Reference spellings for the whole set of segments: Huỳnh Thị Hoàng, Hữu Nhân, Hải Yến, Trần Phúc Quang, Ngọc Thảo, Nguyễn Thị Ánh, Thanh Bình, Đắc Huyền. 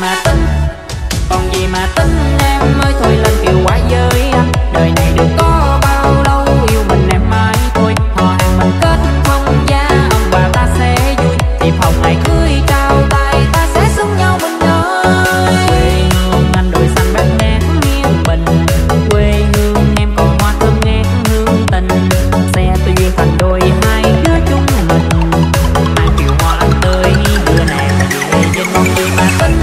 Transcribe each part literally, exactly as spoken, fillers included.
mà tính, còn gì mà tính em mới thôi lên kiều quá giới. Đời này được có bao lâu yêu mình em mãi thôi, họ hàng mình kết không giá ông bà ta sẽ vui. Thiệp hồng lại cưới trao tay ta sẽ sống nhau mình ơi. Quê hương anh đồi xanh bát ngát yên bình, quê hương em còn hoa thơm ngát hương tình. Xe tôi duyên thành đôi hai đứa chúng mình, ai kiều hoa anh tươi đưa nàng về trên con gì mà tính.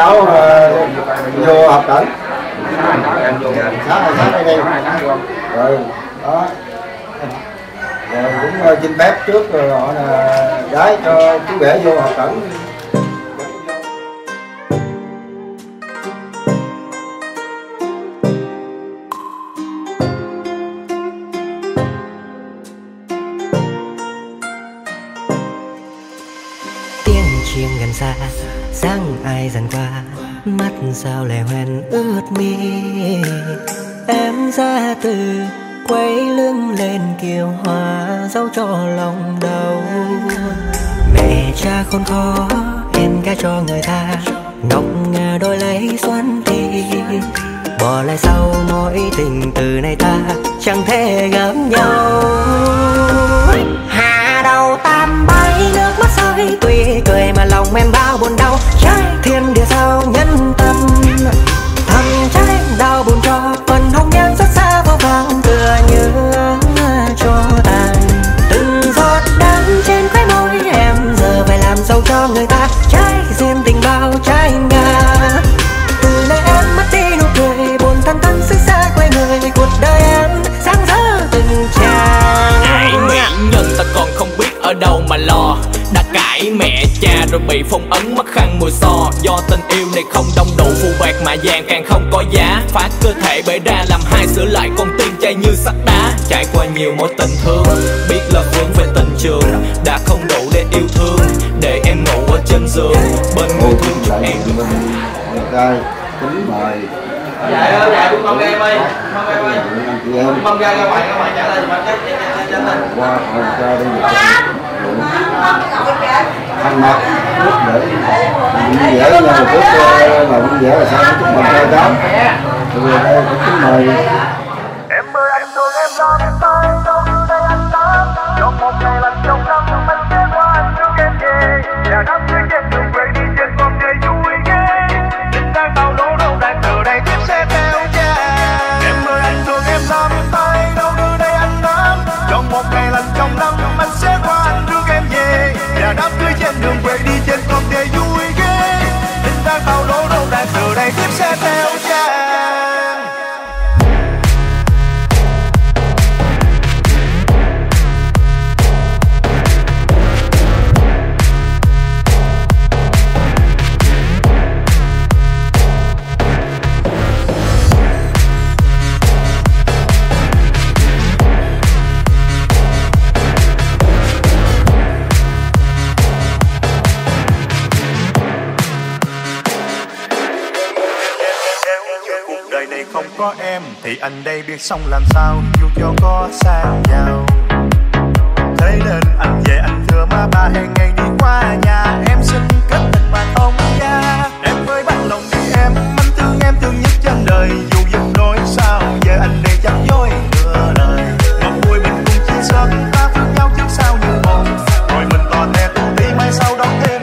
cháu uh, vô học tỉnh sáng ngày sáng đây đi rồi đó, rồi cũng xin phép trước rồi họ là gái cho chú rể vô học tỉnh. Xa, sáng ai dần qua, mắt sao lẻ hoen ướt mi. Em ra từ quay lưng lên kiều hoa, dấu cho lòng đầu. Mẹ cha khôn khó, em gái cho người ta, ngọc ngà đôi lấy xoắn thì. Bỏ lại sau mỗi tình từ nay ta, chẳng thể gặp nhau. Hà đầu tam bay nước mắt rơi, tuy cười mà lòng em bao buồn đau. Trái thiên địa sao nhân tâm, thầm trái đau buồn cho phần hồng nhan rất xa vô vàng tựa như cho tàn. Từng giọt đắng trên khóe môi em giờ phải làm dâu cho người ta. Trái duyên tình bao trái ngà, từ nay em mất đi nụ cười buồn than thân xích xa quê người. Cuộc đời em sáng rỡ từng tràng, ai nguyện nhân ta còn không biết ở đâu mà lo. Đã cãi mẹ cha rồi bị phong ấn mất khăn mùa so. Do tình yêu này không đông đủ phù bạc mà vàng càng không có giá. Phá cơ thể bể ra làm hai sửa lại con tim trai như sắt đá. Trải qua nhiều mối tình thương, biết là vướng về tình trường. Đã không đủ để yêu thương, để em ngủ ở trên giường. Bên người thương cho em được. Đây, kính mời. Dạ ơi, dạ cũng mong em ơi. Mong em ơi. Mong ra ra ngoài, ra ngoài trả lời. Mà chắc chắn là qua hồi ra đi ăn mặc lúc để mình dễ là một chút mà cũng dễ là sao chúng mình chơi đó. Rồi đây cũng xin mời em ơi, anh thương em lắm tay trong tay anh ta. Trong một ngày lạnh trong năm mình sẽ qua anh thương em về. Nhà đắp với em cùng về đi trên con về vui ghê. Tình đang bao lỗ đâu đang từ đây tiếp sẽ theo cha. Em ơi, anh thương em lắm tay đâu đưa đây anh lắm. Trong một ngày lạnh trong năm mình sẽ qua anh thương em về. Nhà đắp cưới trên đường về đi trên con về vui ghê. Tình đang bao lỗ đâu đang từ đây tiếp sẽ theo cha. Có em thì anh đây biết xong làm sao, dù cho có xa nhau. Thế nên anh về anh thừa má ba hàng ngày đi qua nhà. Em xin kết tình bạn ông cha. Em mới bắt lòng đi em, anh thương em thương nhất trên đời. Dù giận đối sao, giờ anh đây chẳng dối nửa lời. Một buổi mình cùng chia sân, ta thương nhau trước sau như một. Rồi mình tò te tu đi mai sau đó thêm.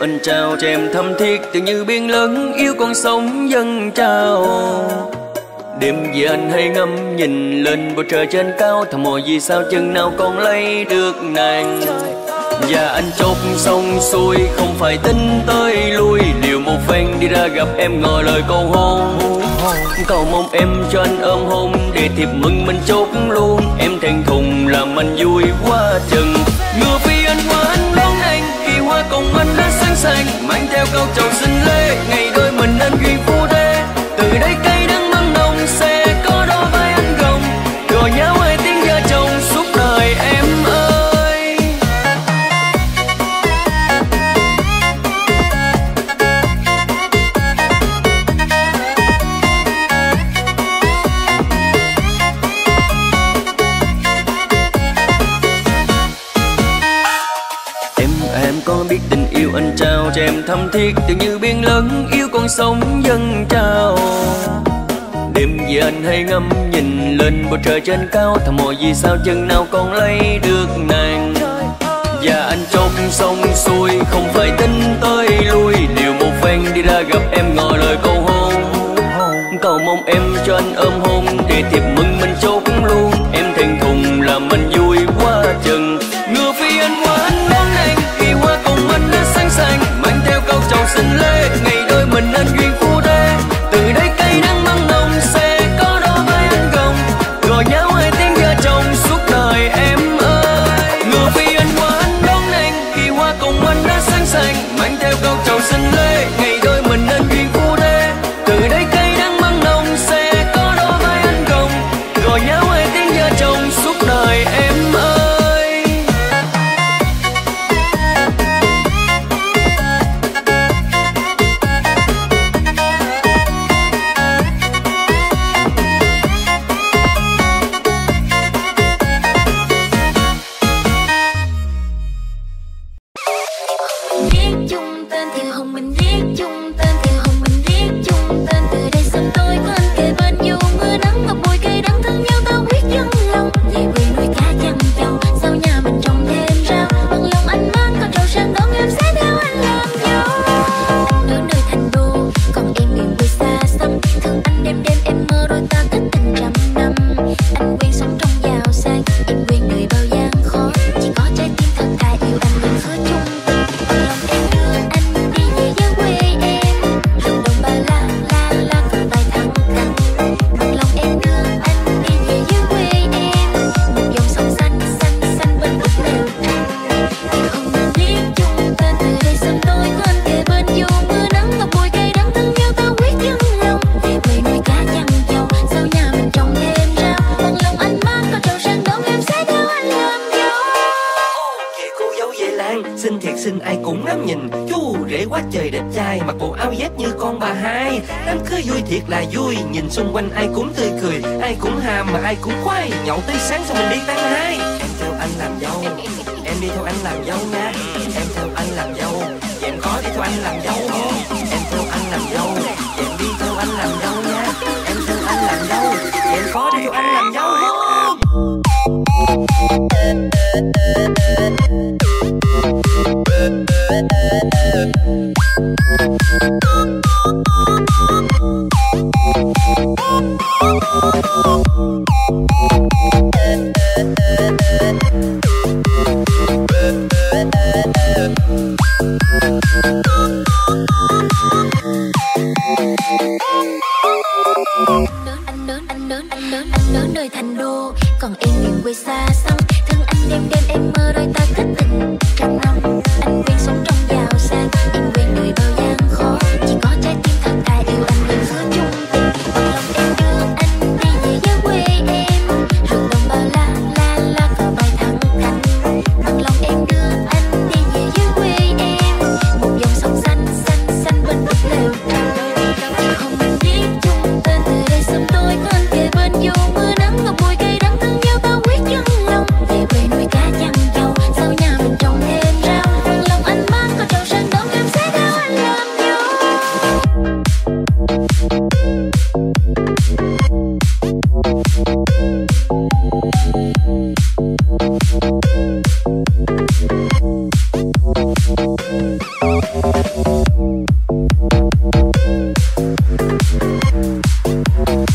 ân trao cho em thâm thiết tưởng như biển lớn yêu con sóng dâng trao. Đêm về anh hay ngắm nhìn lên bầu trời trên cao, thầm mồi vì sao chừng nào con lấy được nàng. Và anh chốt xong xuôi không phải tính tới lui, liều một phen đi ra gặp em ngồi lời cầu hôn. Cầu mong em cho anh ôm hôn để thiệp mừng mình chốt luôn. Em thẹn thùng làm anh vui quá chừng. Ngựa phi anh qua anh đón anh, khi hoa cùng anh đã sẵn sàng, mang theo câu chầu xinh lê ngày đôi mình anh duyên phu thê. Từ đây cây đắng măng nồng sẽ có đôi vai anh gồng, đùa nhau hai tiếng vợ chồng suốt đời em ơi. Anh trao cho em thâm thiết tưởng như biển lớn yêu con sóng dâng trao. Đêm về anh hay ngắm nhìn lên bầu trời trên cao, thầm mồi vì sao chừng nào con lấy được nàng. Và anh chốt xong xuôi không phải tính tới lui, liều một phen đi ra gặp em ngỏ lời cầu hôn. Cầu mong em cho anh ôm hôn để thiệp mừng mình chốt luôn. Em thẹn thùng làm mình vui quá chừng. Ngựa phi anh qua anh đón anh, khi qua cùng anh đã sẵn sàng, mang theo câu chầu xinh lê ngày đôi mình anh duyên phu thê. Từ đây cây nắng măng nồng sẽ có đôi vai anh gồng, gọi nhau hai tiếng vợ chồng suốt đời em ơi. Ngựa phi anh qua anh đón anh, khi qua cùng anh đã sẵn sàng, mang theo câu chầu xinh lê ngày đôi mình anh duyên phu thê. Từ đây cây nắng măng nồng sẽ có đôi vai anh gồng, gọi nhau hai tiếng vợ chồng suốt đời em ơi. Xung quanh ai cũng tươi cười, ai cũng hàm mà ai cũng khoai, nhậu tới sáng xong mình đi tan hai. Em theo anh làm dâu, em đi theo anh làm dâu nha. Em theo anh làm dâu, em có đi theo anh làm dâu không? Em theo anh làm dâu, em đi theo anh làm dâu nha. Em theo anh làm dâu, em có đi theo anh làm dâu không? Hãy subscribe cho kênh Ngọc Thảo.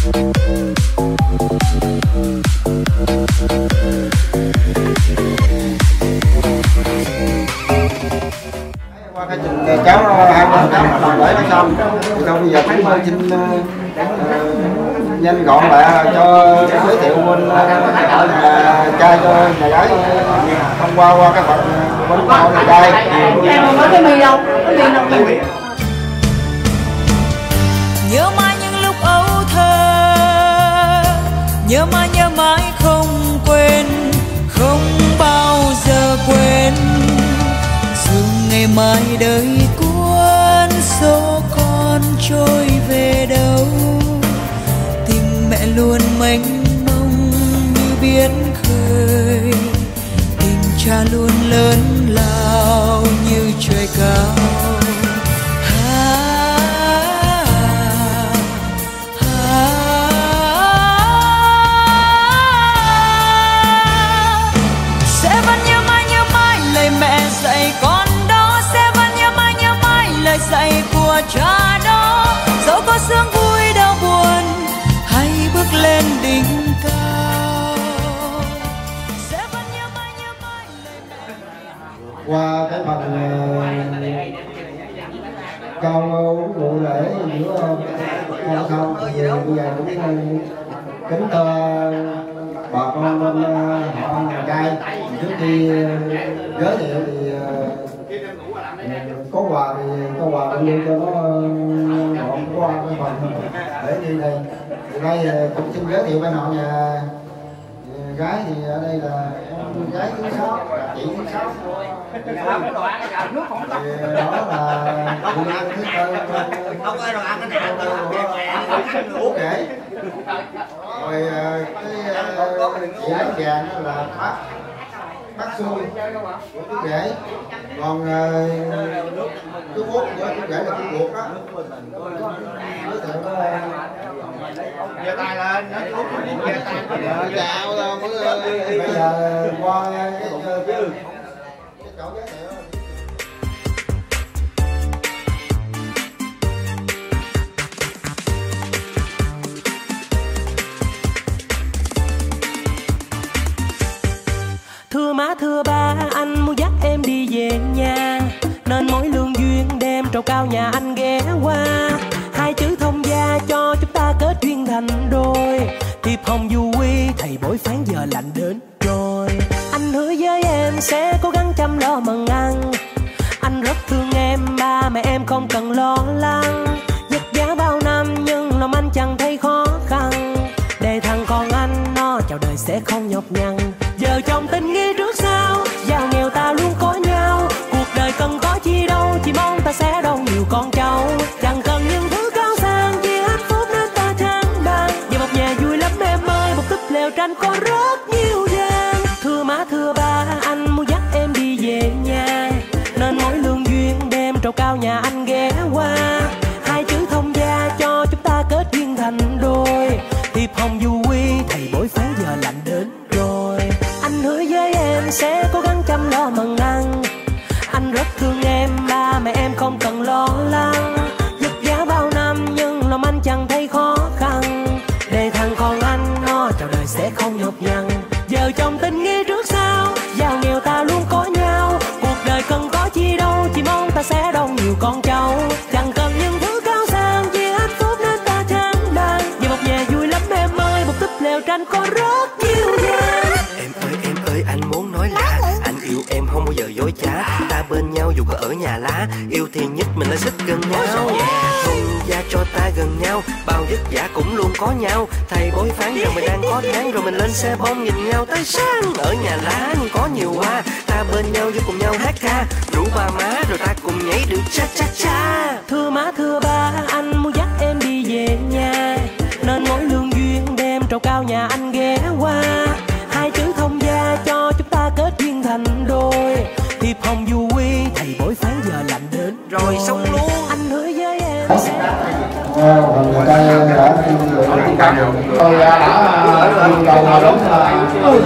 Qua cái trình cháu làm lễ nó xong, xong bây giờ cũng xin nhanh gọn lại cho giới thiệu bên là trai cho nhà gái thông qua qua cái phần bên tao này đây. Em không có cái mi đâu, cái mi đâu. Nhớ mãi những lúc ấu thơ, nhớ mãi nhớ mãi không quên, không bao giờ quên. Dù ngày mai đời cuốn số con trôi về đâu, tình mẹ luôn mênh mông như biển khơi, tình cha luôn lớn lao như trời cao. Cha đó dẫu có sương vui đau buồn, hãy bước lên đỉnh cao. Sẽ vẫn nhớ mãi nhớ mãi lời mẹ. Qua cái phần câu ngụ lễ giữa con không thì bây giờ cũng kính thưa bà con bên họ nhà trai. Trước khi giới thiệu thì có quà thì có quà cũng như cho nó họ có ăn cái phần để đi đây. Thì đây cũng xin giới thiệu với họ nhà gái thì ở đây là con gái thứ sáu, chị thứ sáu. Đó là chị Lan thứ tư. Không có đồ ăn cái nào đâu. Uống kể. Rồi cái chị gái vàng là Pháp. Bác Xuân, chú rể, còn chú Út với chú rể là chú Út đó. Giờ tay lên, chú Út chú rể tay lên. Chào là mọi người. Bây giờ qua cái chỗ ghé này đó. Thưa má thưa ba, anh muốn dắt em đi về nhà, nên mỗi lương duyên đem trầu cao nhà anh ghé qua. Hai chữ thông gia cho chúng ta kết duyên thành đôi, thiệp hồng du quy thầy bói phán giờ lạnh đến rồi. Anh hứa với em sẽ cố gắng chăm lo mần ăn, anh rất thương em, ba mẹ em không cần lo lắng. Vất vả bao năm nhưng lòng anh chẳng thấy khó khăn, để thằng con anh nó chào đời sẽ không nhọc nhằn. Giờ trong tình nghĩa trước sau, giàu nghèo ta luôn có nhau. Cuộc đời cần có chi đâu, chỉ mong ta sẽ đông nhiều con cháu. Chẳng cần những thứ cao sang, vì hạnh phúc nên ta chẳng bằng. Giờ một nhà vui lắm em ơi, một túp lều tranh có rất nhiều gian. Thưa má thưa ba, anh muốn dắt em đi về nhà, nên mỗi lương duyên đem trầu cao nhà anh ghé qua. Hai chữ thông gia cho chúng ta kết duyên thành đôi, thiệp hồng du quy thầy bói phán giờ lạnh đến. Sẽ cố gắng chăm lo mần ăn, anh rất thương em, ba mẹ em không cần lo lắng. Vất vả bao năm nhưng lòng anh chẳng thấy khó khăn, để thằng con anh nó chào đời sẽ không nhọc nhằn. Giờ trong tình nghĩa trước sau, giàu nghèo ta luôn có nhau. Cuộc đời cần có chi đâu, chỉ mong ta sẽ đông nhiều con cháu. Chẳng cần những thứ cao sang, vì hạnh phúc nên ta chẳng đàn. Vì một nhà vui lắm em ơi, một túp lều tranh có rất nhiều gian. Em ơi em ơi, anh muốn nói là anh yêu em không bao giờ dối trá. Ta bên nhau dù có ở nhà lá, yêu thì nhất mình là rất gần nhau. Thông gia cho ta gần nhau, bao vất vả cũng luôn có nhau. Thầy bói phán rằng mình đang có tháng, rồi mình lên xe bom nhìn nhau tới sáng. Ở nhà lá có nhiều hoa, ta bên nhau với cùng nhau hát ca, rủ ba má rồi ta cùng nhảy được cha cha cha. Thưa má thưa ba, anh muốn dắt em đi về nhà, nên mỗi lương duyên đem trầu cao nhà anh ghé qua. Hai chữ thông gia cho chúng ta kết duyên thành đôi, thiệp hồng du quy thầy bói phán giờ lạnh đến rồi. Xong luôn anh hứa với em sẽ còn người ta đã tôi đã đầu vào đúng rồi. Ôi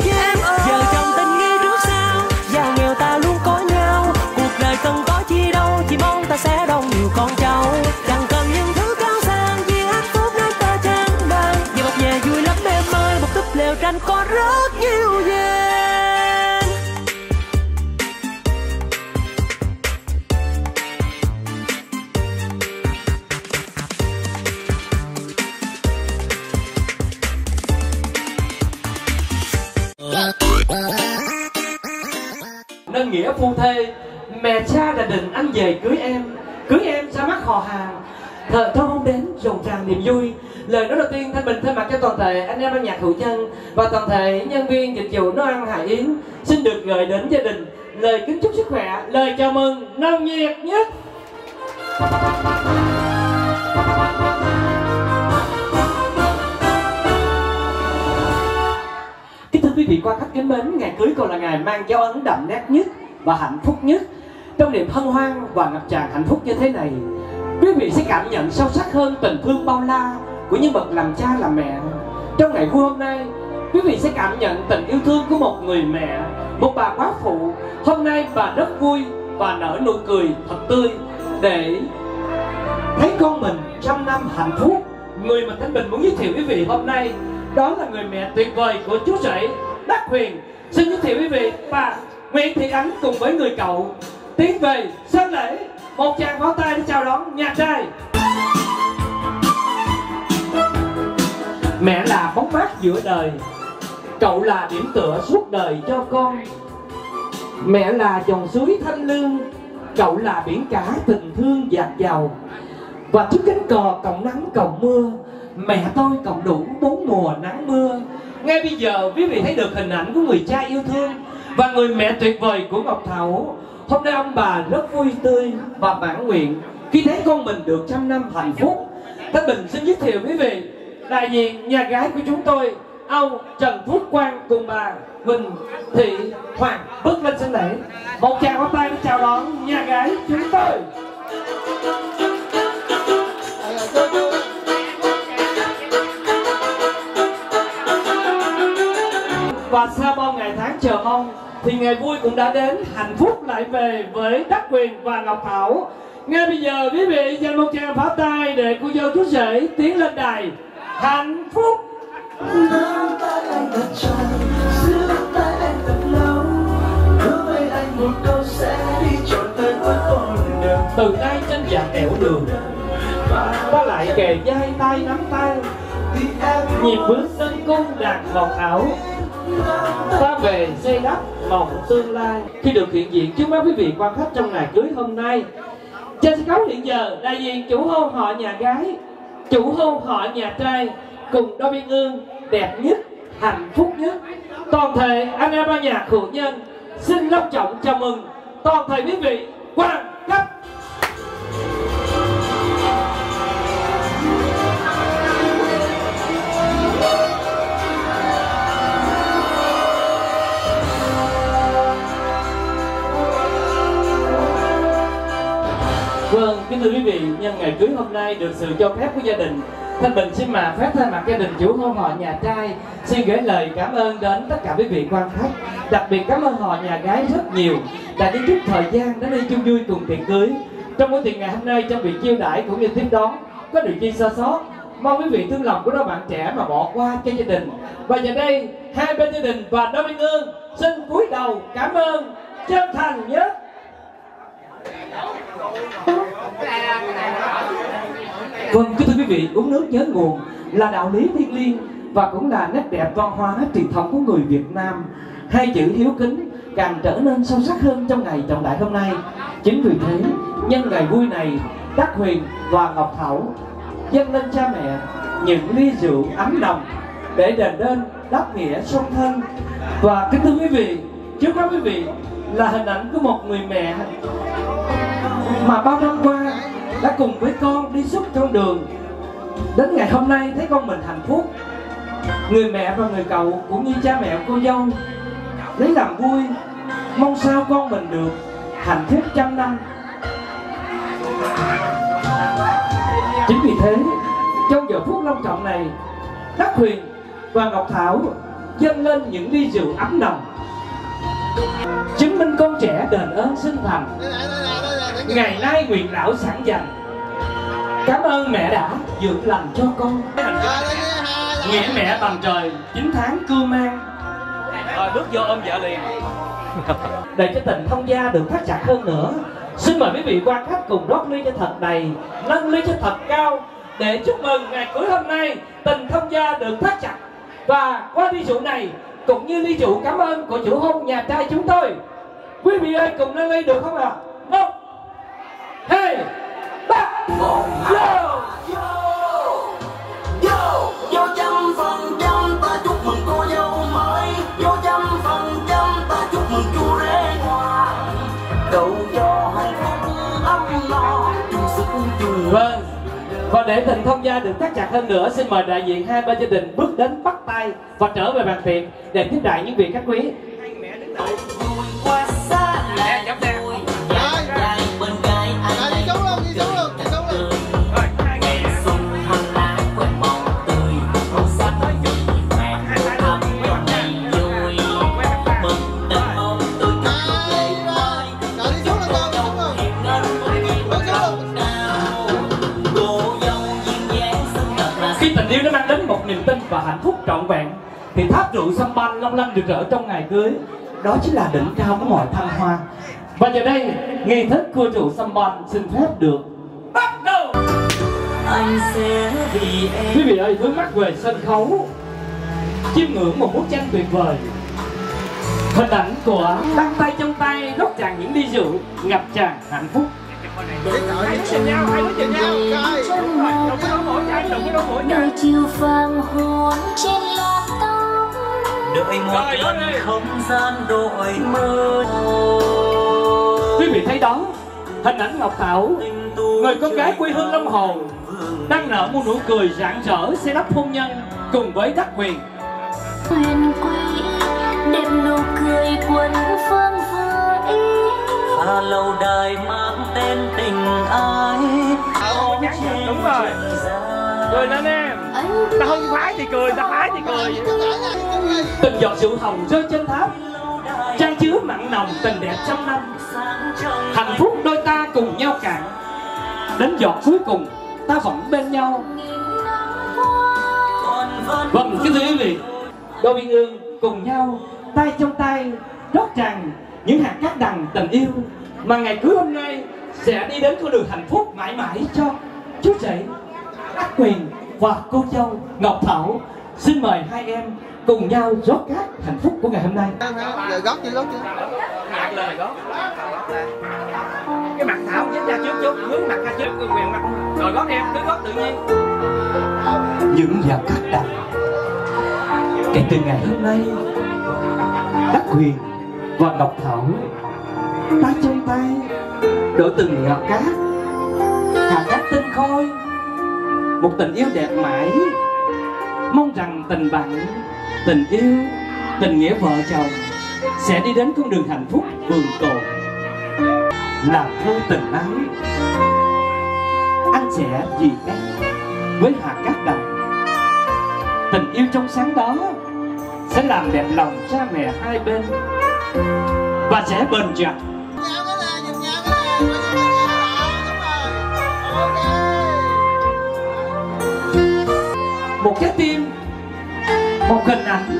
gì em ơi. Giờ trong tình nghi trước sau, giàu nghèo ta luôn có nhau. Cuộc đời cần có chi đâu, chỉ mong ta sẽ đông nhiều con cháu. Đằng cần những thứ cao sang vì hạnh phúc nên ta trang bài. Vì một nhà vui lắm em ơi, một túp lều tranh có rất nhiều gì. Nên nghĩa phu thê, mẹ cha đã định anh về cưới em, cưới em ra mắt họ hàng. Thờ thơ không đến rộn ràng niềm vui. Lời nói đầu tiên Thanh Bình thay mặt cho toàn thể anh em ban nhạc Hữu Chân và toàn thể nhân viên dịch vụ nấu ăn Hải Yến xin được gửi đến gia đình lời kính chúc sức khỏe, lời chào mừng nồng nhiệt nhất. Quý vị quan khách kính mến, ngày cưới còn là ngày mang dấu ấn đậm nét nhất và hạnh phúc nhất. Trong niềm hân hoan và ngập tràn hạnh phúc như thế này, quý vị sẽ cảm nhận sâu sắc hơn tình thương bao la của những bậc làm cha làm mẹ. Trong ngày vui hôm nay, quý vị sẽ cảm nhận tình yêu thương của một người mẹ, một bà quá phụ. Hôm nay bà rất vui và nở nụ cười thật tươi để thấy con mình trăm năm hạnh phúc. Người mà Thanh Bình muốn giới thiệu quý vị hôm nay đó là người mẹ tuyệt vời của chú rể Đắc Huyền. Xin giới thiệu quý vị bà Nguyễn Thị Ánh cùng với người cậu tiến về sân lễ. Một tràng pháo tay để chào đón nhà trai. Mẹ là bóng mát giữa đời, cậu là điểm tựa suốt đời cho con. Mẹ là dòng suối thanh lương, cậu là biển cả tình thương dạt dào. Và trước cánh cò cộng nắng cộng mưa, mẹ tôi cộng đủ bốn mùa nắng mưa. Ngay bây giờ quý vị thấy được hình ảnh của người cha yêu thương và người mẹ tuyệt vời của Ngọc Thảo. Hôm nay ông bà rất vui tươi và mãn nguyện khi thấy con mình được trăm năm hạnh phúc. Thanh Bình xin giới thiệu quý vị đại diện nhà gái của chúng tôi, ông Trần Phúc Quang cùng bà Huỳnh Thị Hoàng bước lên sân lễ. Một tràng pháo tay để chào đón nhà gái chúng tôi. Và sau bao ngày tháng chờ mong thì ngày vui cũng đã đến, hạnh phúc lại về với Đắc Huyền và Ngọc Thảo. Ngay bây giờ quý vị dành một tràng pháo tay để cô dâu chú rể tiến lên đài. Hạnh phúc. Từ nay trên dạt ẻo đường, ta lại kề vai tay nắm tay, nhịp bước sân cung đàn Ngọc Thảo. Ta về xây đắp mộng tương lai. Khi được hiện diện trước mắt quý vị quan khách trong ngày cưới hôm nay, trên sân khấu hiện giờ đại diện chủ hôn họ nhà gái, chủ hôn họ nhà trai cùng đôi biên ương đẹp nhất, hạnh phúc nhất. Toàn thể anh em ban nhạc Hữu Nhân xin long trọng chào mừng toàn thể quý vị quan khách. Vâng, kính thưa quý vị, nhân ngày cưới hôm nay được sự cho phép của gia đình, Thanh Bình xin mà phép thay mặt gia đình chủ hôn họ nhà trai xin gửi lời cảm ơn đến tất cả quý vị quan khách, đặc biệt cảm ơn họ nhà gái rất nhiều đã đến chút thời gian đến đây chung vui cùng tiệc cưới. Trong buổi tiệc ngày hôm nay, trong việc chiêu đãi cũng như tiếp đón có điều chi xa xót, mong quý vị thương lòng của đôi bạn trẻ mà bỏ qua cho gia đình. Và giờ đây hai bên gia đình và đôi biên ương xin cúi đầu cảm ơn chân thành nhất. Vâng, kính thưa quý vị, uống nước nhớ nguồn là đạo lý thiêng liêng và cũng là nét đẹp văn hóa truyền thống của người Việt Nam. Hai chữ hiếu kính càng trở nên sâu sắc hơn trong ngày trọng đại hôm nay. Chính vì thế, nhân ngày vui này, Đắc Huyền và Ngọc Thảo dâng lên cha mẹ những ly rượu ấm nồng để đền ơn đáp nghĩa song thân. Và kính thưa quý vị, trước mắt quý vị là hình ảnh của một người mẹ mà bao năm qua đã cùng với con đi suốt con đường, đến ngày hôm nay thấy con mình hạnh phúc. Người mẹ và người cậu cũng như cha mẹ cô dâu lấy làm vui, mong sao con mình được hạnh phúc trăm năm. Chính vì thế, trong giờ phút long trọng này, Đắc Huyền và Ngọc Thảo dâng lên những ly rượu ấm nồng, chứng minh con trẻ đền ơn sinh thành. Ngày nay nguyện lão sẵn dành, cảm ơn mẹ đã dưỡng lành cho con. Nghĩa mẹ bằng trời, chín tháng cưu mang. Rồi bước vô ôm vợ liền. Để cho tình thông gia được thắt chặt hơn nữa, xin mời quý vị quan khách cùng rót ly cho thật đầy, nâng ly cho thật cao để chúc mừng ngày cưới hôm nay tình thông gia được thắt chặt. Và qua ly rượu này cũng như ly rượu cảm ơn của chủ hôn nhà trai chúng tôi, quý vị ơi cùng nâng ly được không ạ? Một, hai, ba, một, vô vô vô trăm phần trăm ta chúc mừng cô dâu mới, vô trăm phần trăm ta chúc mừng chú rể hoa, cầu cho hạnh phúc ấm no chung sức chung. Vâng, và để tình thông gia được thắt chặt hơn nữa, xin mời đại diện hai bên gia đình bước đến bắt tay và trở về bàn tiệc để tiếp đại những vị khách quý. Niềm tin và hạnh phúc trọn vẹn thì tháp rượu champagne long lanh rực rỡ trong ngày cưới, đó chính là đỉnh cao của mọi thăng hoa. Và giờ đây nghi thức cua rượu champagne xin phép được bắt đầu. Anh sẽ vì em. Quý vị ơi, hướng mắt về sân khấu, chiêm ngưỡng một bức tranh tuyệt vời, hình ảnh của đăng tay trong tay rót tràn những ly rượu ngập tràn hạnh phúc. Hãy nhìn nhau, hãy nhìn nhau, trời. Đừng có đổ mũi chai, đừng có đổ mũi chai. Nơi chiều vàng hồn trên làn tóc, đợi một lần không gian đổi mới. Quý vị thấy đó, hình ảnh Ngọc Thảo, người con gái quê hương Long Hồ, đang nở một nụ cười rạng rỡ sẽ đắp hôn nhân cùng với Đắc Huyền. Huyền quý, đẹp nụ cười quần phương vừa ý. Và lâu đài mang tên tình ai. Ồ, nhắn nhắn, đúng rồi. Cười lên em. Ta không phái thì cười, ta phái thì cười. Từng giọt rượu hồng rơi trên tháp, trang chứa mặn nồng tình đẹp trăm năm. Hạnh phúc đôi ta cùng nhau cạn, đến giọt cuối cùng ta vẫn bên nhau. Vâng, kính thưa quý vị, đôi uyên ương cùng nhau, tay trong tay, rót tràn những hạt cát đằng tình yêu mà ngày cưới hôm nay sẽ đi đến con đường hạnh phúc mãi mãi cho chú rể Đắc Huyền và cô dâu Ngọc Thảo. Xin mời hai em cùng nhau rót cát hạnh phúc của ngày hôm nay. Lời gót chưa, gót chưa? Lời gót. Cái mặt Thảo dính ra trước chút, hướng mặt ra trước, người Huyền mặt. Rồi gót em, cứ gót tự nhiên. Những giọt cát đằng. Kể từ ngày hôm nay, Đắc Huyền và Ngọc Thảo tay trong tay đổ từng ngọt cát, hạt cát tinh khôi, một tình yêu đẹp mãi. Mong rằng tình bạn, tình yêu, tình nghĩa vợ chồng sẽ đi đến con đường hạnh phúc vườn tồn. Làm thơ tình ái, anh sẽ vì em với hạt cát đằng. Tình yêu trong sáng đó sẽ làm đẹp lòng cha mẹ hai bên và sẽ bền chặt. Một trái tim, một hình ảnh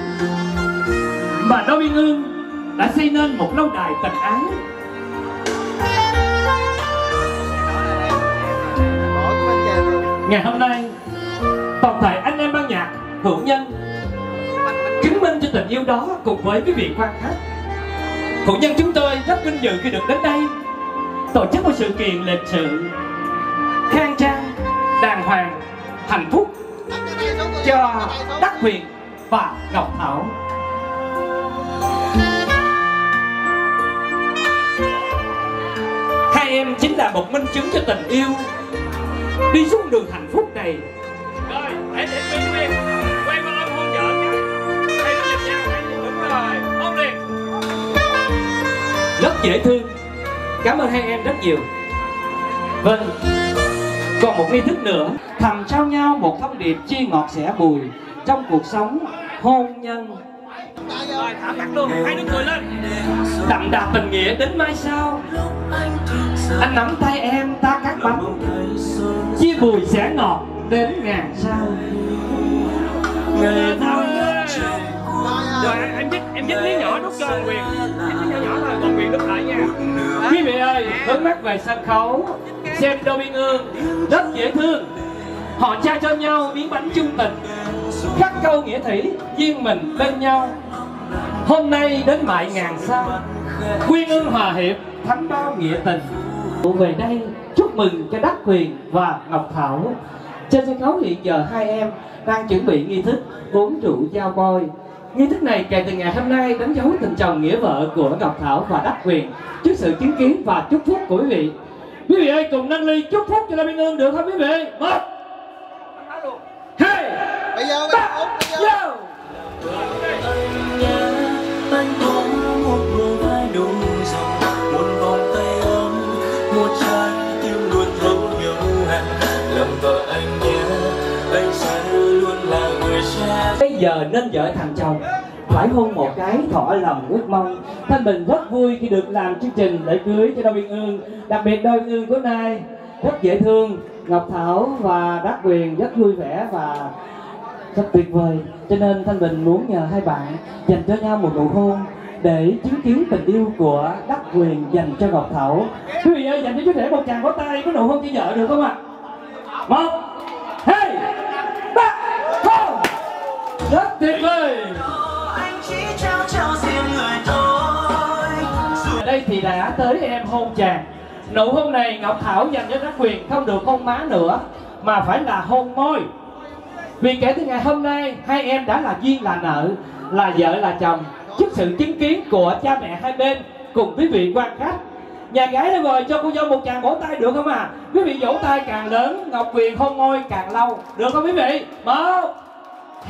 mà đôi uyên ương đã xây nên một lâu đài tình ái. Ngày hôm nay toàn thể anh em ban nhạc hữu nhân chứng minh cho tình yêu đó cùng với quý vị quan khách. Hữu nhân chúng tôi rất vinh dự khi được đến đây tổ chức một sự kiện lịch sự, khang trang, đàng hoàng, hạnh phúc cho Đắc Huyền và Ngọc Thảo. Hai em chính là một minh chứng cho tình yêu đi xuống đường hạnh phúc này. Rồi, hãy để mình quen, quen với ông hôn vợ nha. Hãy giúp nhau, đúng rồi, ôm liền. Rất dễ thương. Cảm ơn hai em rất nhiều. Vâng, Còn một nghi thức nữa, thầm trao nhau một thông điệp chi ngọt sẻ bùi trong cuộc sống hôn nhân. Rồi, thả mặt luôn, hai đứa cười lên. Đậm đà tình nghĩa đến mai sau. Anh nắm tay em ta cắt bánh, chia bùi sẻ ngọt đến ngàn sau. Người thao rồi em dứt em dứt lý nhỏ đút cho Quyền, nhỏ nhỏ thôi, còn Quyền đút lại nha. Quý vị ơi, hướng mắt về sân khấu, xem đôi biên ương rất dễ thương, họ trao cho nhau miếng bánh chung tình, khắc câu nghĩa thủy duyên mình bên nhau. Hôm nay đến mãi ngàn sao, quyên ương hòa hiệp thắm bao nghĩa tình. Về đây chúc mừng cho Đắc Huyền và Ngọc Thảo. Trên sân khấu hiện giờ hai em đang chuẩn bị nghi thức uống rượu giao bôi. Nghi thức này kể từ ngày hôm nay đánh dấu tình chồng nghĩa vợ của Ngọc Thảo và Đắc Huyền. Trước sự chứng kiến và chúc phúc của quý vị, quý vị ơi cùng nâng ly chúc phúc cho đôi biên ương được không quý vị? Một, hai, ba, vô. Bây giờ nên vợ thằng chồng phải hôn một cái thỏa lòng ước mong. Thanh Bình rất vui khi được làm chương trình lễ cưới cho đôi biên ương, đặc biệt đôi biên ương của nay rất dễ thương. Ngọc Thảo và Đắc Huyền rất vui vẻ và thật tuyệt vời, cho nên Thanh Bình muốn nhờ hai bạn dành cho nhau một nụ hôn để chứng kiến tình yêu của Đắc Huyền dành cho Ngọc Thảo. Quý vị ơi, dành cho chú rể một tràng vỗ tay có nụ hôn cho vợ được không ạ? À? Một, hai, ba, hôn. Rất tuyệt vời. Ở đây thì đã tới em hôn chàng. Nụ hôn này Ngọc Thảo dành cho Đắc Huyền không được hôn má nữa mà phải là hôn môi. Vì kể từ ngày hôm nay hai em đã là duyên là nợ, là vợ là chồng. Trước sự chứng kiến của cha mẹ hai bên cùng quý vị quan khách, nhà gái đã mời cho cô dâu một tràng vỗ tay được không à? Quý vị vỗ tay càng lớn, Ngọc Huyền hôn môi càng lâu được không quý vị? Một,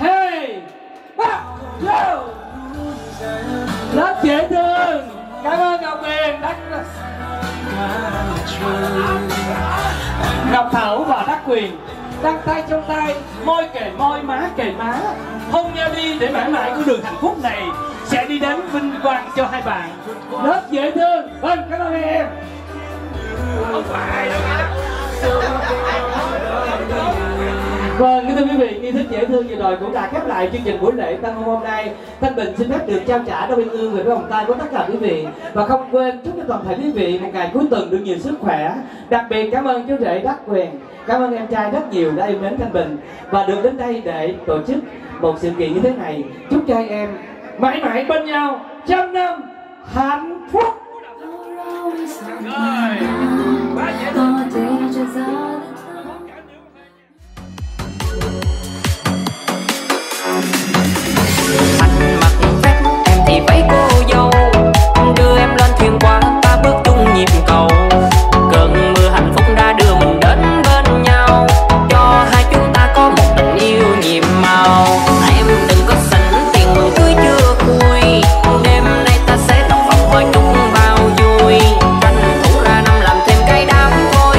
hai, ba, vô. Rất dễ thương. Cảm ơn Ngọc Huyền, Đắc Ngọc Thảo và Đắc Huyền đặt tay trong tay, môi kề môi, má kề má, hôn nhau đi để mãi mãi của đường hạnh phúc này sẽ đi đến vinh quang cho hai bạn. Rất dễ thương. Vâng, cảm ơn em. Vâng, thưa quý vị, nghi thức dễ thương vừa rồi cũng đã khép lại chương trình buổi lễ tân hôn hôm nay. Thanh Bình xin phép được trao trả đôi biên ương về với vòng tay của tất cả quý vị. Và không quên chúc cho toàn thể quý vị một ngày cuối tuần được nhiều sức khỏe. Đặc biệt cảm ơn chú rể Đắc Huyền, cảm ơn em trai rất nhiều đã yêu mến Thanh Bình và được đến đây để tổ chức một sự kiện như thế này. Chúc cho hai em mãi mãi bên nhau trăm năm hạnh phúc. Hôm nay ta sẽ đóng phòng và chung bao vui, tranh thủ ra năm làm thêm cái đám vui.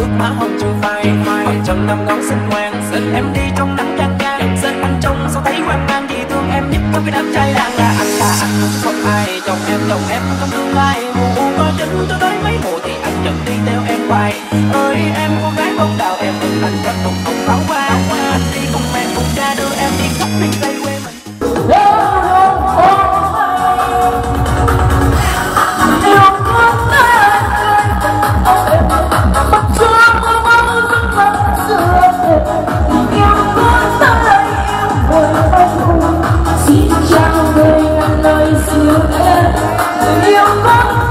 ước má hồng chưa phai. Hỏi trần năm ngón xinh ngoan, xin em đi trong nắng gan gan. Em xin anh trông sao thấy hoang mang, vì thương em nhất có cái đám trai đang là anh là anh chứ không ai. Chồng em chồng em trong tương lai, mùa u có chính cho tới mấy mùa thì anh chồng đi theo em hoài. Ơi em con gái bông đào em tình anh chắc cũng không pháo hoa. Anh đi cùng em cùng cha đưa em đi khắp miền Tây quê mình. Xin chào người anh ơi xưa em, người yêu con.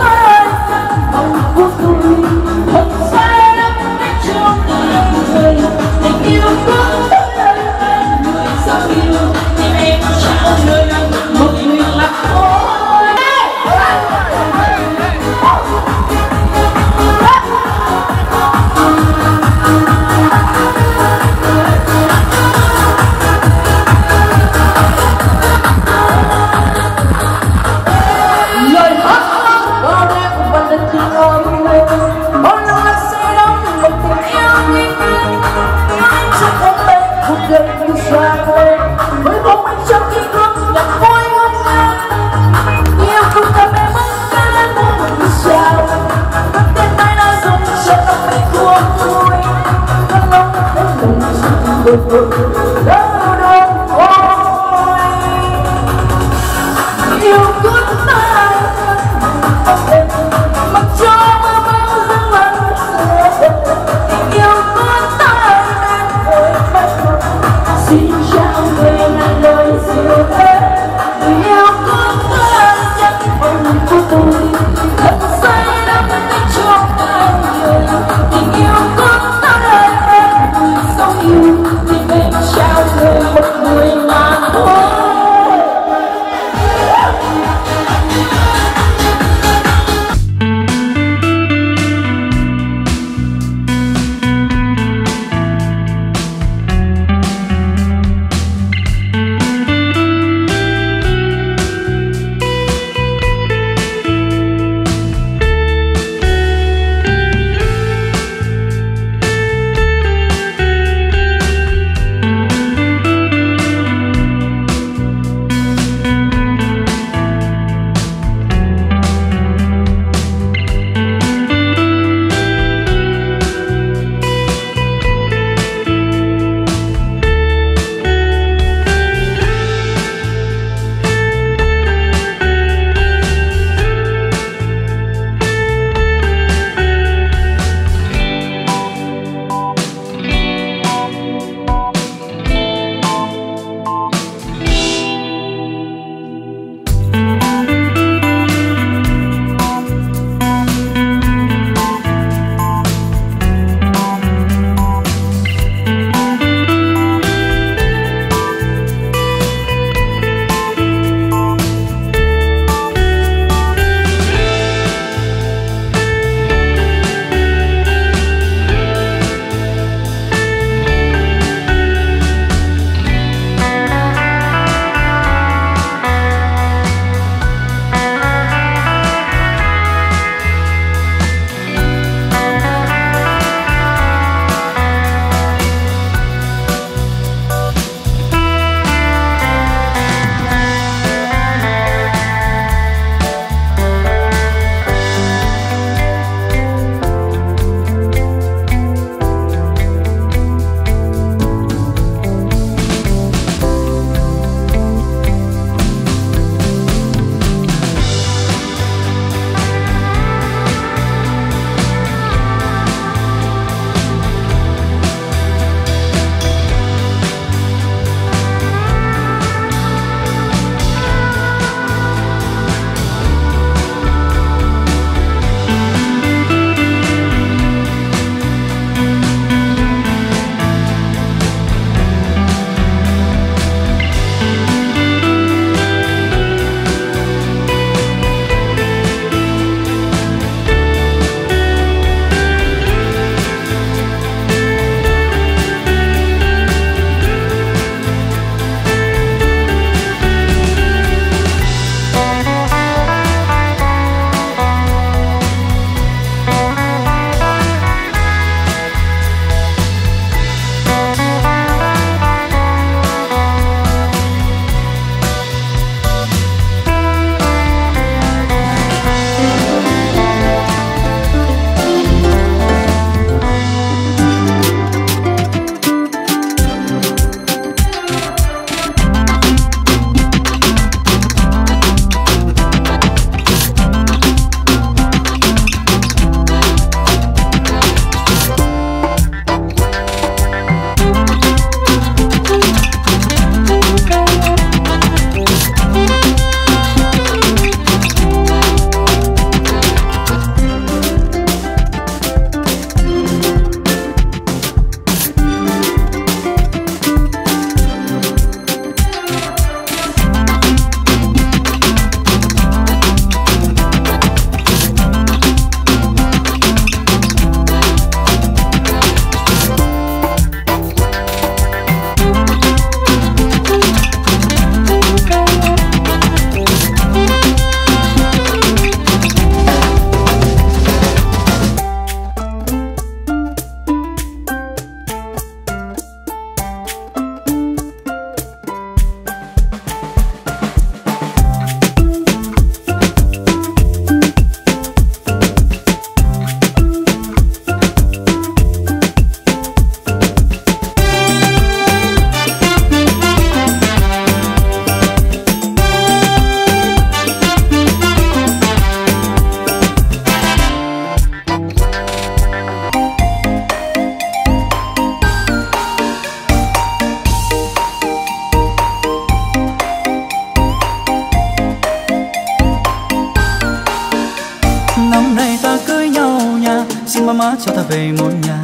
má má cho ta về một nhà,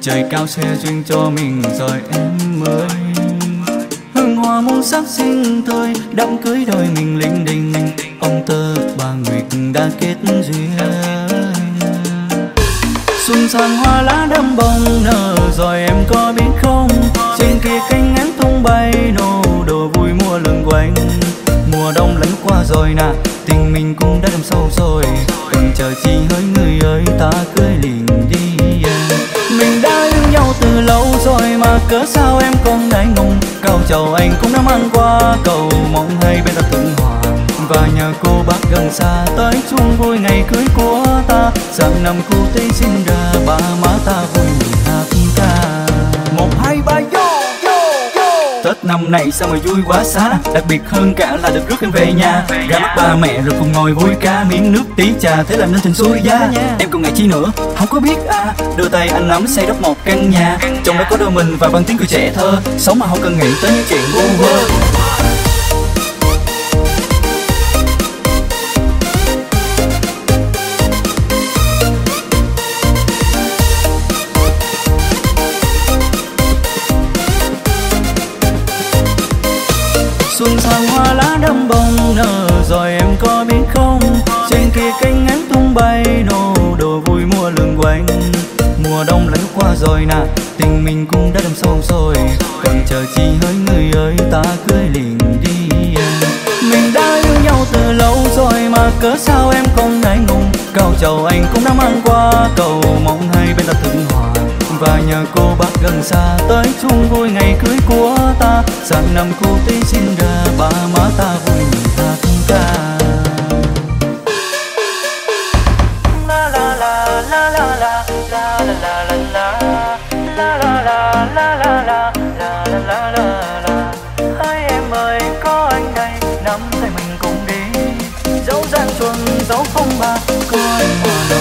trời cao che duyên cho mình rồi em ơi. Hương hoa muôn sắc xinh tươi, đám cưới đôi mình linh đình, ông tơ bà nguyệt đã kết duyên. Xuân sang hoa lá đâm bông nở rồi em có biết không, trên kia cánh én tung bay nô đồ vui mùa lừng quanh. Mùa đông lánh qua rồi nè, tình mình cũng đã đâm sâu rồi, đừng chờ chi hỡi người ơi ta cưới liền đi. Mình đã yêu nhau từ lâu rồi mà cớ sao em còn ngại ngùng, cao chầu anh cũng đã mang qua cầu mộng hay bên ta thượng hòa. Và nhà cô bác gần xa tới chung vui ngày cưới của ta, sáng năm cô tây sinh ra ba má ta vui mừng hát ca. Một hai ba vô. Tết năm nay sao mà vui quá xá, đặc biệt hơn cả là được rước em về nhà, ra mắt ba mẹ rồi cùng ngồi vui ca miếng nước tí trà thế làm nên tình xuôi da. Em còn ngại chi nữa không có biết à, đưa tay anh nắm xây đắp một căn nhà, trong đó có đôi mình và bằng tiếng cười trẻ thơ, sống mà không cần nghĩ tới những chuyện vu vơ. Xuân sang hoa lá đâm bông nở rồi em có biết không, trên kia cánh én tung bay nô đồ vui mùa lừng quanh. Mùa đông lánh qua rồi nè, tình mình cũng đã đâm sâu rồi, cần chờ chi hỡi người ơi ta cưới liền đi. Mình đã yêu nhau từ lâu rồi mà cớ sao em còn ngại ngùng, cao chầu anh cũng đã mang qua cầu mộng hay bên ta thượng hòa. Và nhà cô bác gần xa tới chung vui ngày cưới của ta, sáng năm cô tí sinh ra ba má ta vui mừng hát ca. La la la la la la la la la la la la la la la la la la la. Hai em ơi có anh đây nắm tay mình cùng đi, dẫu gian chuồng dẫu phong ba có anh hòa đâu.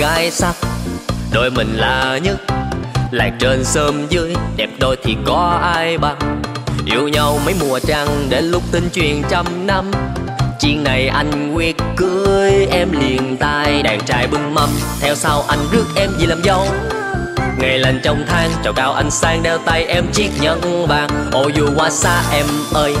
Gái sắc đôi mình là nhất, lạc trên sớm dưới đẹp đôi thì có ai bằng. Yêu nhau mấy mùa trăng đến lúc tin chuyện trăm năm, chuyện này anh quyết cưới em liền tay. Đàn trai bưng mâm theo sau anh rước em vì làm dâu, ngày lành trong tháng trầu cao anh sang đeo tay em chiếc nhẫn vàng. Ô dù quá xa em ơi,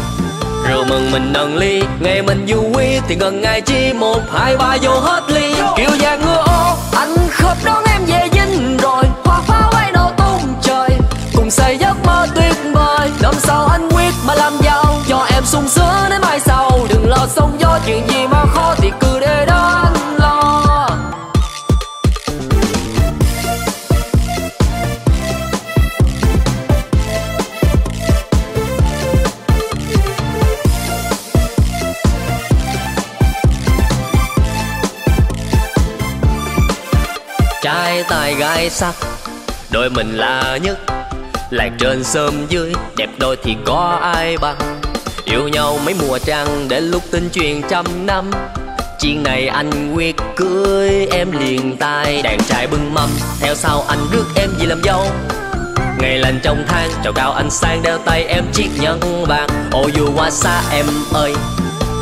rượu mừng mình nâng ly, ngày mình vui thì gần ngày chi. Một hai ba vô hết ly, kiểu vàng ngựa ô anh khớp đón em về dinh rồi. Hoa pháo ai nổ tung trời, cùng xây giấc mơ tuyệt vời. Năm sau anh quyết mà làm giàu, cho em sung sướng đến mai sau. Đừng lo sống gió chuyện gì mà khó thì cứ để đó anh lo. Trai tài gái sắc đôi mình là nhất, lạc trên sớm dưới đẹp đôi thì có ai bằng. Yêu nhau mấy mùa trăng đến lúc tin chuyện trăm năm, chuyện này anh quyết cưới em liền tay. Đàn trai bưng mâm theo sau anh rước em vì làm dâu, ngày lành trong tháng trầu cao anh sang đeo tay em chiếc nhẫn vàng. Ô dù quá xa em ơi,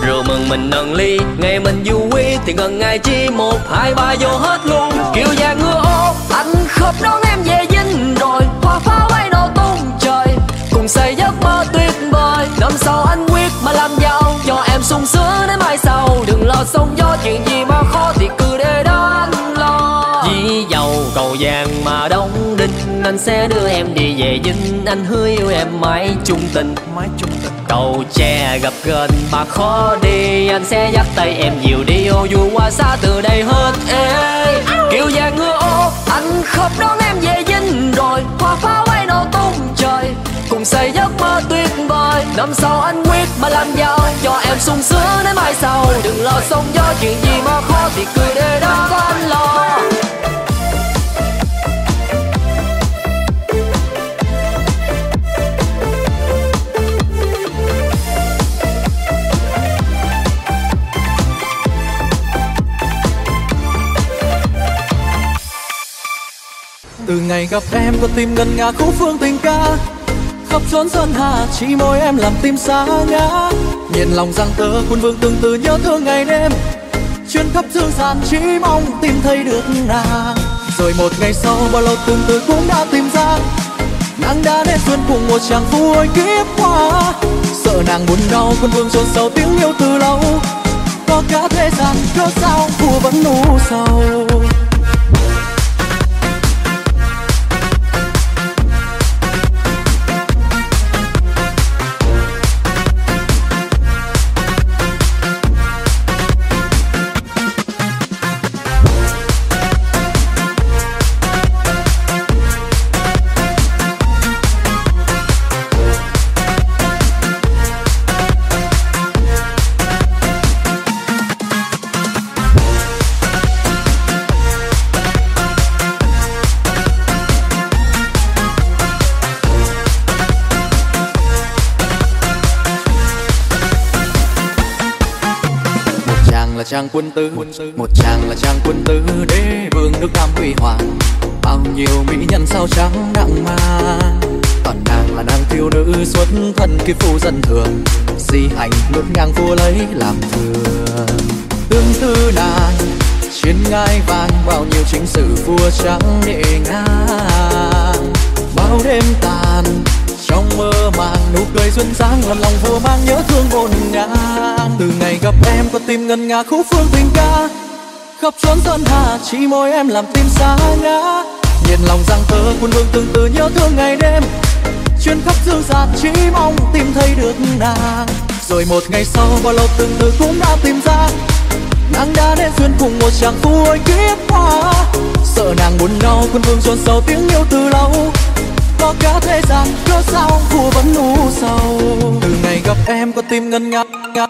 rượu mừng mình nâng ly, ngày mình vui thì gần ngày chi. Một hai ba vô hết luôn, kiểu vàng ngựa ô anh khớp đón em về dinh rồi. Hoa pháo bay nổ tung trời, cùng xây giấc mơ tuyệt vời. Năm sau anh quyết mà làm giàu, cho em sung sướng đến mai sau. Đừng lo sống gió chuyện gì mà khó thì cứ để đó anh lo. Vì giàu cầu vàng mà đóng đinh, anh sẽ đưa em đi về dinh. Anh hứa yêu em mãi chung tình, mãi chung tình. cầu tre gặp gần mà khó đi, anh sẽ dắt tay em nhiều đi, ô dù qua xa từ đây hết ê. Kiểu vàng ngựa ô anh khóc đón em về dinh rồi, hoa pháo bay nổ tung trời, cùng xây giấc mơ tuyệt vời. Năm sau anh quyết mà làm giàu, cho em sung sướng đến mai sau, đừng lo sống gió chuyện gì mà khó thì cười để đó có anh lo. Từ ngày gặp em con tim ngân nga khúc phương tình ca, khắp trốn sơn hà chỉ môi em làm tim xa ngã. Nhìn lòng giang tơ quân vương tương tư nhớ thương ngày đêm, chuyên khắp dương gian chỉ mong tìm thấy được nàng. Rồi một ngày sau bao lâu tương tư cũng đã tìm ra, nàng đã đến xuyên cùng một chàng phu ôi kiếp qua. Sợ nàng buồn đau quân vương trốn sâu tiếng yêu từ lâu, có cả thế gian cớ sao vua vẫn u sầu. Chàng quân tử, một chàng là chàng quân tử, đế vương nước Nam huy hoàng. Bao nhiêu mỹ nhân sao trắng nặng mang, toàn nàng là nàng thiếu nữ xuất thân kiếp phu dân thường, di hành lướt ngang vua lấy làm thường. Tương tư nàng trên ngai vàng, bao nhiêu chính sử vua trắng nệ ngang. Bao đêm tàn trong mơ màng, nụ cười duyên dáng làm lòng vua mang nhớ thương ngổn ngang. Từ ngày gặp em con tim ngân nga khúc phương tình ca, khắp trốn sơn hà chỉ môi em làm tim xa ngã. Nhìn lòng giang tơ quân vương tương tư nhớ thương ngày đêm, chuyên khắp dương gian chỉ mong tìm thấy được nàng. Rồi một ngày sau bao lâu tương tư cũng đã tìm ra, nàng đã đến duyên cùng một chàng phu ôi kiếp qua. Sợ nàng buồn đau quân vương chôn sâu tiếng yêu từ lâu, có cả thế gian cớ sao vua vẫn u sầu. Từ ngày gặp em con tim ngân nga nga.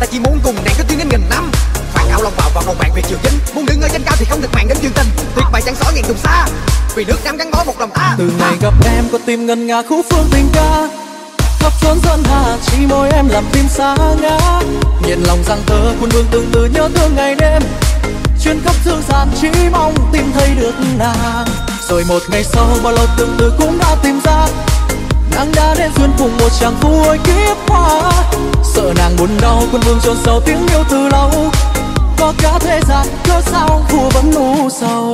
Ta chỉ muốn cùng nàng có tiếng đến nghìn năm, hoàng hảo lòng vào vào vòng bạn về triều chính, muốn đứng ở danh cao thì không được mạng đến dương tình, tuyệt bài chẳng xóa ngàn trùng xa, vì nước Nam gắn bó một lòng ta. Từ ngày gặp em con tim ngân nga khúc phương tình ca, khắp trốn sơn hà chỉ môi em làm tim xa ngã. Nhìn lòng giang tơ quân vương tương tư nhớ thương ngày đêm, chuyên khắp dương gian chỉ mong tìm thấy được nàng. Rồi một ngày sau bao lâu tương tư cũng đã tìm ra, nàng đã đến duyên cùng một chàng phu ôi kiếp qua. Sợ nàng buồn đau quân vương chôn sâu tiếng yêu từ lâu, có cả thế gian cớ sao vua vẫn u sầu.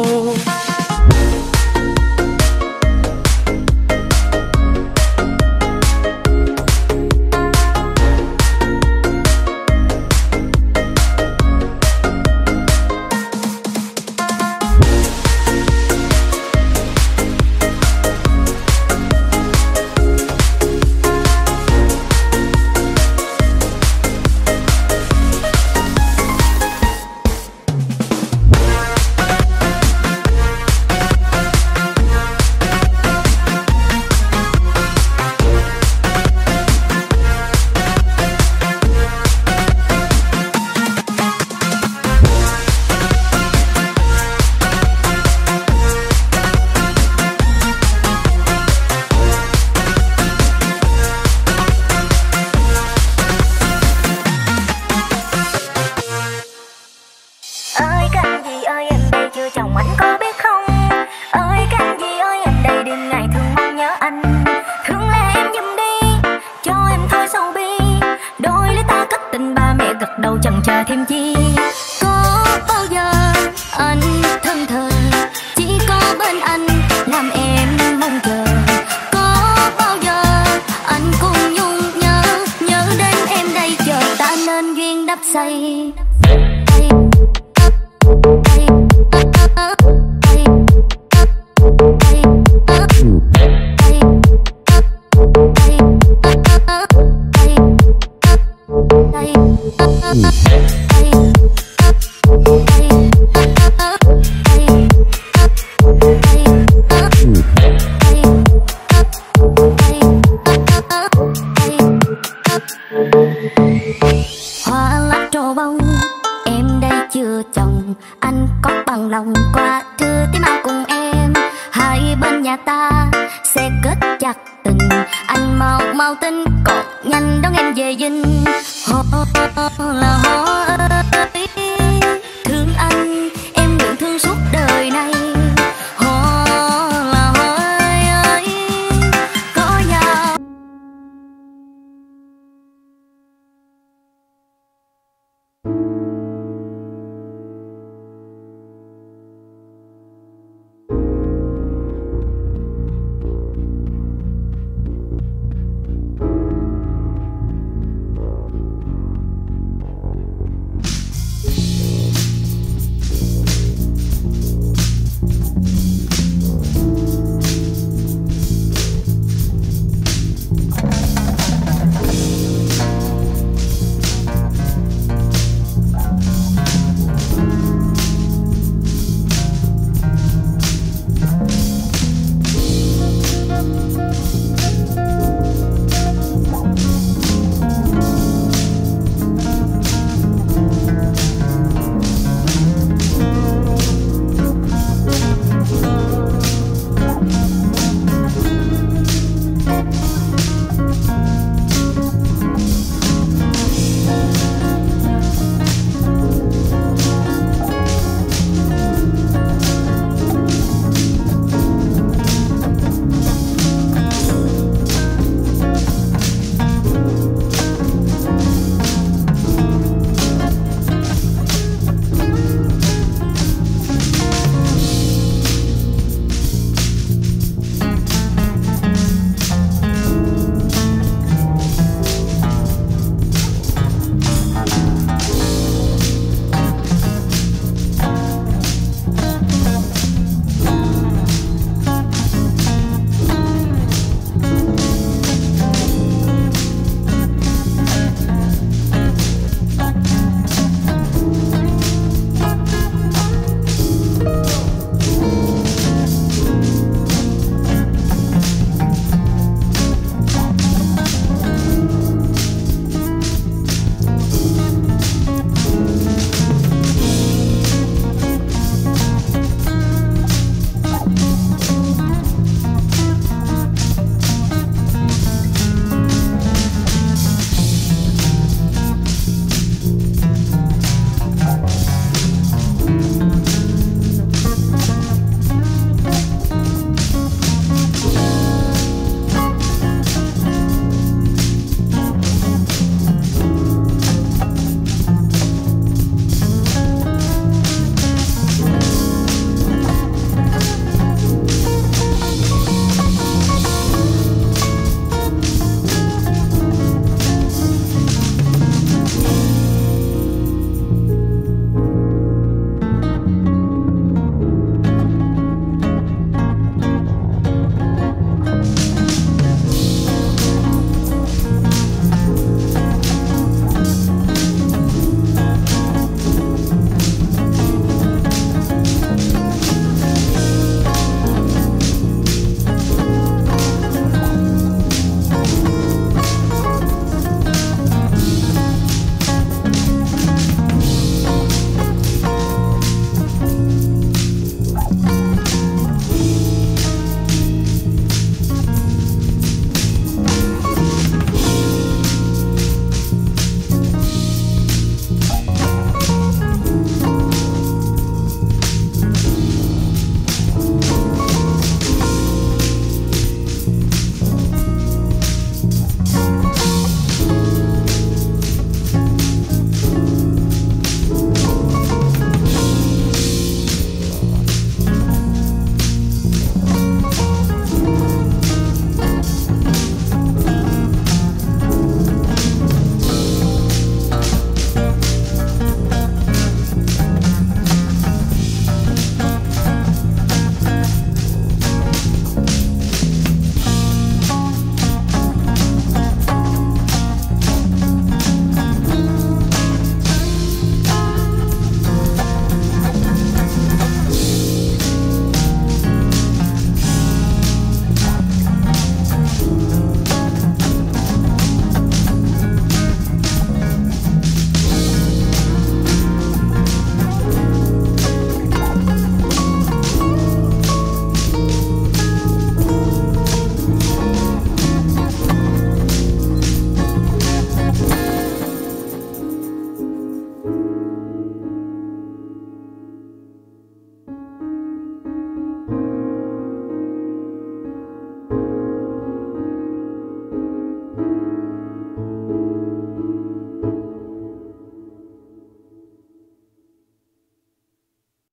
say. Mau tính cột nhanh đón em về Vinh. Hò là hò ơi